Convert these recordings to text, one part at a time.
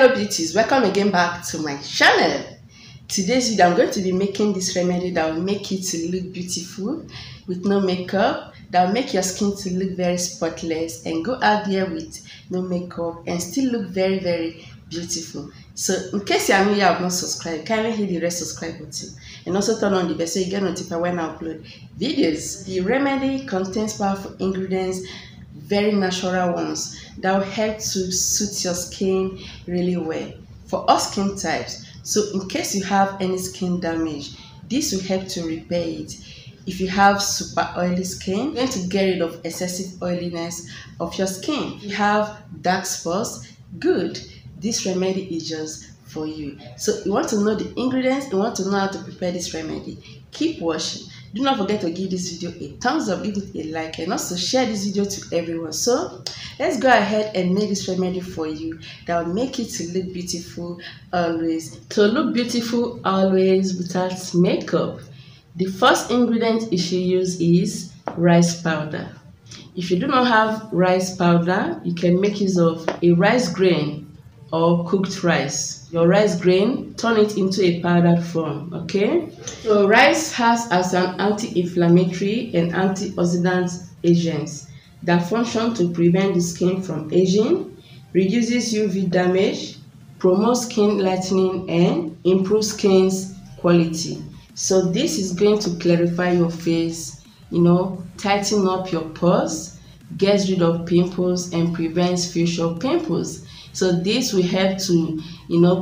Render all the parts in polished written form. Hello beauties, welcome again back to my channel. Today's video I'm going to be making this remedy that will make you to look beautiful with no makeup, that will make your skin to look very spotless and go out there with no makeup and still look very beautiful. So in case you are new here, have not subscribed, kindly hit the red subscribe button and also turn on the bell so you get notified when I upload videos. The remedy contains powerful ingredients, very natural ones that will help to suit your skin really well for all skin types. So in case you have any skin damage, this will help to repair it. If you have super oily skin, you're going to get rid of excessive oiliness of your skin. If you have dark spots, good, this remedy is just for you. So you want to know the ingredients, you want to know how to prepare this remedy, keep watching. Do not forget to give this video a thumbs up, give it a like, and also share this video to everyone. So let's go ahead and make this remedy for you that will make you to look beautiful always. To look beautiful always without makeup, the first ingredient you should use is rice powder. If you do not have rice powder, you can make use of a rice grain or cooked rice. Your rice grain, turn it into a powdered form, okay? So rice has as an anti-inflammatory and antioxidant agents that function to prevent the skin from aging, reduces UV damage, promotes skin lightening, and improves skin's quality. So this is going to clarify your face, tighten up your pores, gets rid of pimples, and prevents facial pimples. So this will help to,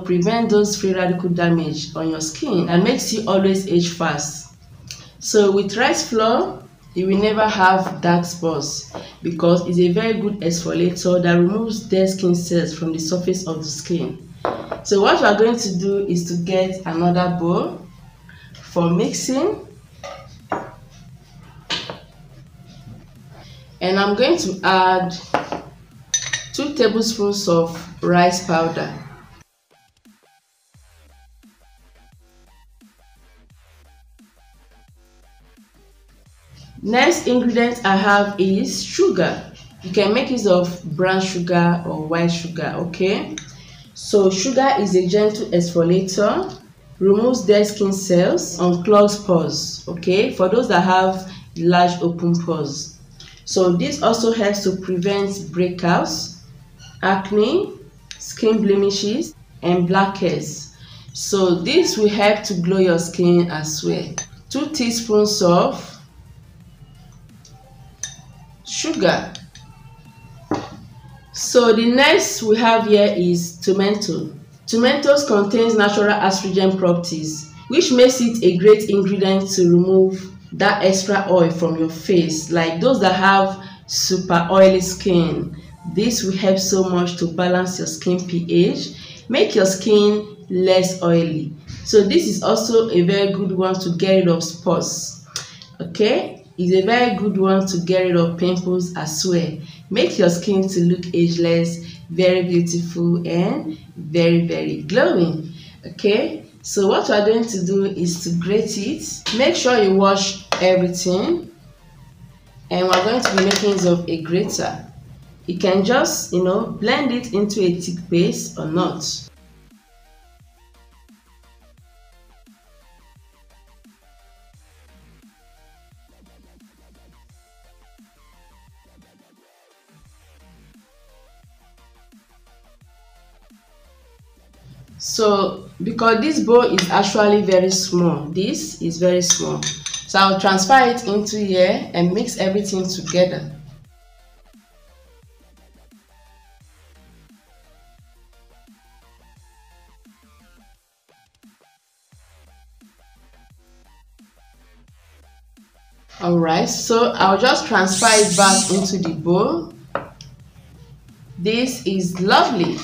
prevent those free radical damage on your skin and makes you always age fast. So with rice flour, you will never have dark spots because it's a very good exfoliator that removes dead skin cells from the surface of the skin. So what we are going to do is to get another bowl for mixing. And I'm going to add 2 tablespoons of rice powder. Next ingredient I have is sugar. You can make use of brown sugar or white sugar, okay? So sugar is a gentle exfoliator, removes dead skin cells, unclogs pores, okay? For those that have large open pores. So this also helps to prevent breakouts, acne, skin blemishes, and blackheads. So this will help to glow your skin as well. 2 teaspoons of sugar. So the next we have here is tomato. Tomatoes contains natural astringent properties, which makes it a great ingredient to remove that extra oil from your face, like those that have super oily skin. This will help so much to balance your skin pH, make your skin less oily. So this is also a very good one to get rid of spots, okay? It's a very good one to get rid of pimples as well. Make your skin to look ageless, very beautiful, and very glowing, okay? So what we're going to do is to grate it. Make sure you wash everything, and we're going to be making use of a grater. You can just, blend it into a thick paste or not. So, because this bowl is actually very small, this is very small. So I'll transfer it into here and mix everything together. Alright, so I'll just transfer it back into the bowl. This is lovely,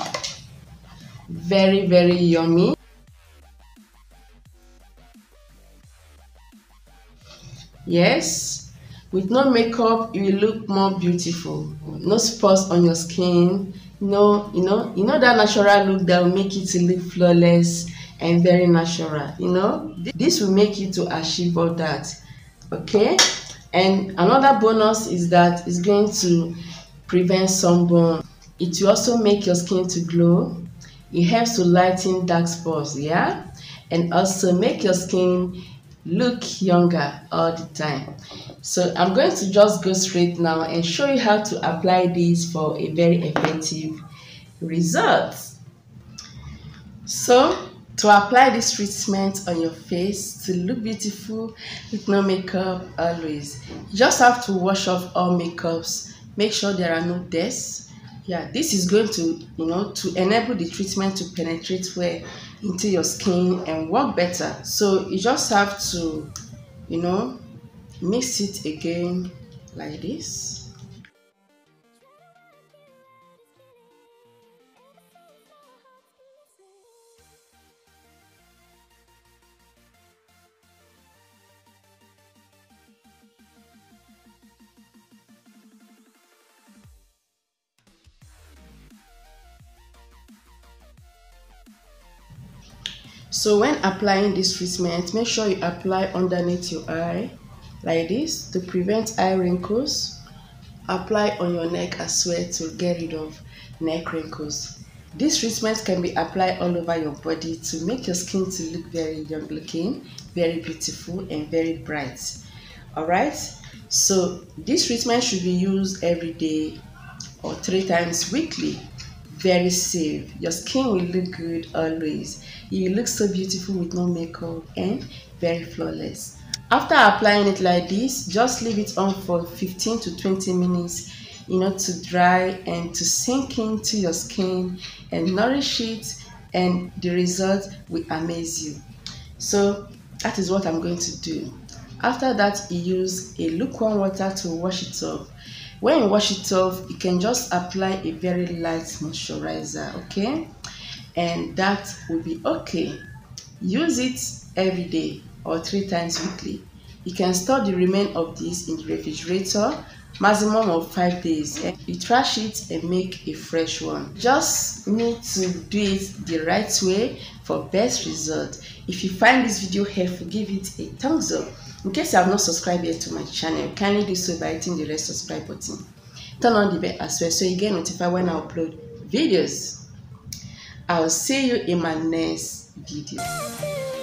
very yummy. Yes, with no makeup you will look more beautiful, no spots on your skin, no, that natural look that will make you to look flawless and very natural, This will make you to achieve all that. Okay, and another bonus is that it's going to prevent sunburn. It will also make your skin to glow, It helps to lighten dark spots, yeah, and also make your skin look younger all the time. So I'm going to just go straight now and show you how to apply this for a very effective result. So to apply this treatment on your face to look beautiful with no makeup, always you just have to wash off all makeups, make sure there are no dust. Yeah, this is going to, to enable the treatment to penetrate well into your skin and work better. So you just have to, mix it again like this. So when applying this treatment, make sure you apply underneath your eye like this to prevent eye wrinkles. Apply on your neck as well to get rid of neck wrinkles. This treatment can be applied all over your body to make your skin to look very young looking, very beautiful and very bright. Alright, so this treatment should be used every day or 3 times weekly. Very safe. Your skin will look good always. You look so beautiful with no makeup and very flawless. After applying it like this, just leave it on for 15 to 20 minutes, to dry and to sink into your skin and nourish it, and the result will amaze you. So that is what I'm going to do. After that, you use a lukewarm water to wash it off. When you wash it off, you can just apply a very light moisturizer, okay? And that will be okay. Use it every day or 3 times weekly. You can store the remains of this in the refrigerator, maximum of 5 days. You trash it and make a fresh one. Just need to do it the right way for best result. If you find this video helpful, give it a thumbs up. In case you have not subscribed yet to my channel, kindly do so by hitting the red subscribe button. Turn on the bell as well so you get notified when I upload videos. I'll see you in my next video.